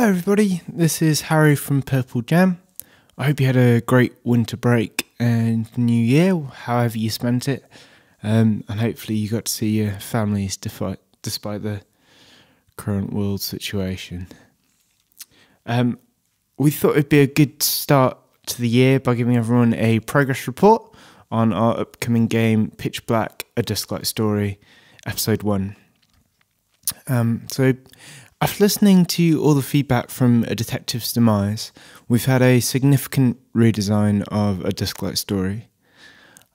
Hi everybody, this is Harry from Purple Jam. I hope you had a great winter break and New Year, however you spent it, and hopefully you got to see your families despite the current world situation. We thought it'd be a good start to the year by giving everyone a progress report on our upcoming game, Pitch Black: A Dusklight Story, Episode 1. After listening to all the feedback from A Detective's Demise, we've had a significant redesign of A Dusklight Story.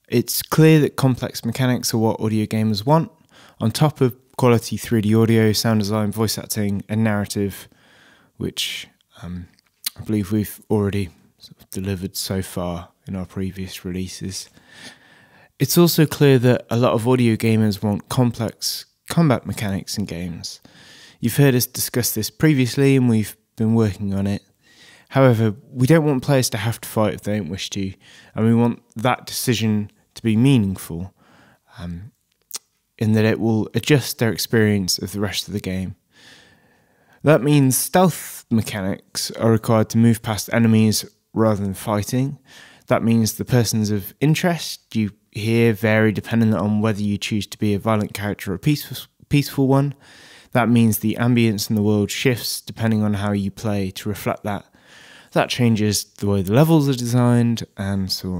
It's clear that complex mechanics are what audio gamers want, on top of quality 3D audio, sound design, voice acting, and narrative, which I believe we've already sort of delivered so far in our previous releases. It's also clear that a lot of audio gamers want complex combat mechanics in games. You've heard us discuss this previously and we've been working on it. However, we don't want players to have to fight if they don't wish to, and we want that decision to be meaningful in that it will adjust their experience of the rest of the game. That means stealth mechanics are required to move past enemies rather than fighting. That means the persons of interest you hear vary depending on whether you choose to be a violent character or a peaceful one. That means the ambience in the world shifts depending on how you play to reflect that. That changes the way the levels are designed and so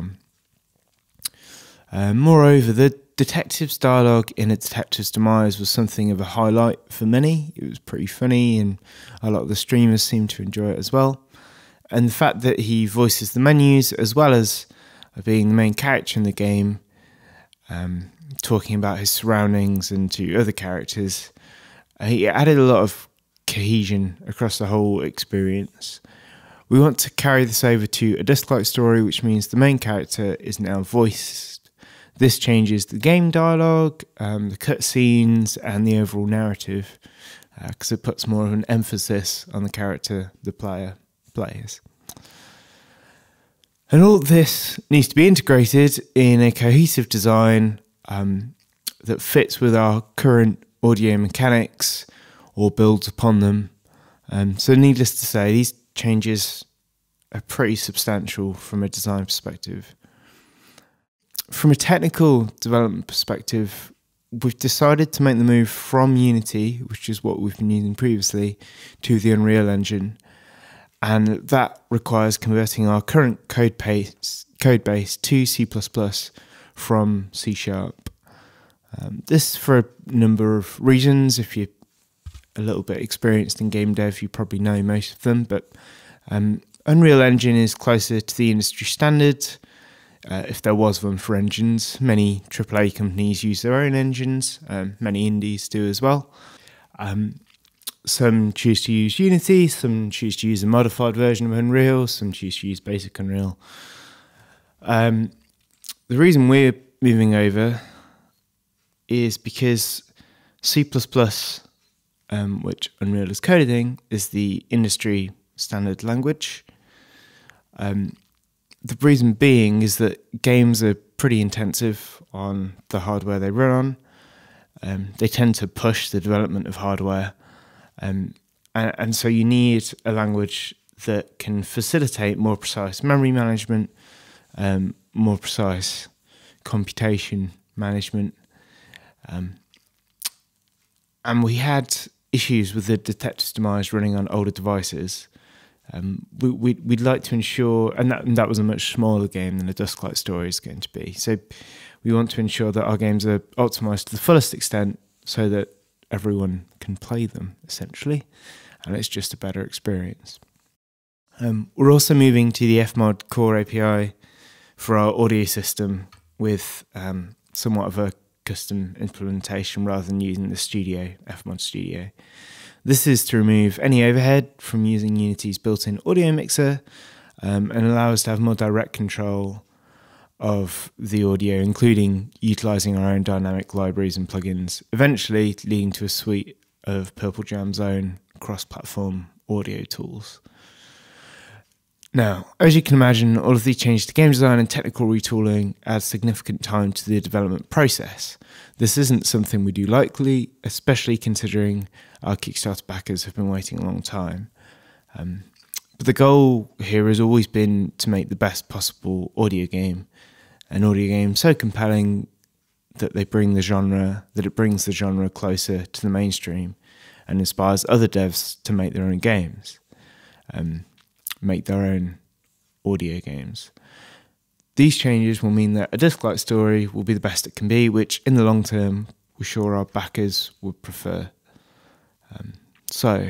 on. Moreover, the detective's dialogue in A Detective's Demise was something of a highlight for many. It was pretty funny and a lot of the streamers seemed to enjoy it as well. And the fact that he voices the menus as well as being the main character in the game, talking about his surroundings and to other characters, he added a lot of cohesion across the whole experience. We want to carry this over to A Dusklight Story, which means the main character is now voiced. This changes the game dialogue, the cutscenes, and the overall narrative, because it puts more of an emphasis on the character the player plays. And all this needs to be integrated in a cohesive design that fits with our current audio mechanics or builds upon them. So needless to say, these changes are pretty substantial from a design perspective. From a technical development perspective, we've decided to make the move from Unity, which is what we've been using previously, to the Unreal Engine. And that requires converting our current code base to C++ from C#. This for a number of reasons. If you're a little bit experienced in game dev, you probably know most of them, but Unreal Engine is closer to the industry standard, if there was one for engines. Many AAA companies use their own engines, many indies do as well. Some choose to use Unity, some choose to use a modified version of Unreal, some choose to use basic Unreal. The reason we're moving over is because C++, which Unreal is coding, is the industry standard language. The reason being is that games are pretty intensive on the hardware they run on. They tend to push the development of hardware, and so you need a language that can facilitate more precise memory management, more precise computation management. And we had issues with the Detective's Demise running on older devices. We'd like to ensure, and that was a much smaller game than the Dusklight Story is going to be. So we want to ensure that our games are optimized to the fullest extent so that everyone can play them, essentially. And it's just a better experience. We're also moving to the FMOD Core API for our audio system with somewhat of a custom implementation rather than using the Studio, FMOD Studio. This is to remove any overhead from using Unity's built-in audio mixer and allow us to have more direct control of the audio, including utilising our own dynamic libraries and plugins, eventually leading to a suite of Purple Jam's own cross-platform audio tools. Now, as you can imagine, all of these changes to game design and technical retooling add significant time to the development process. This isn't something we do lightly, especially considering our Kickstarter backers have been waiting a long time. But the goal here has always been to make the best possible audio game, an audio game so compelling that it brings the genre closer to the mainstream and inspires other devs to make their own games, make their own audio games. These changes will mean that A Dusklight Story will be the best it can be, which in the long term, we're sure our backers would prefer. So,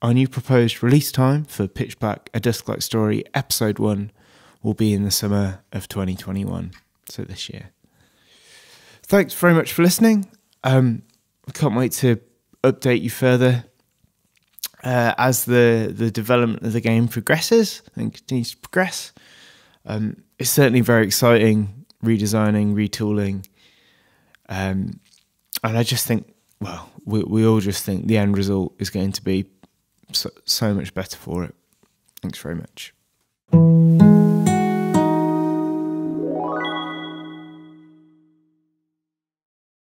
our new proposed release time for Pitch Black: A Dusklight Story Episode 1 will be in the summer of 2021, so this year. Thanks very much for listening. I can't wait to update you further as the development of the game progresses and continues to progress. It's certainly very exciting, redesigning, retooling, and I just think, well, we all just think the end result is going to be so much better for it. Thanks very much.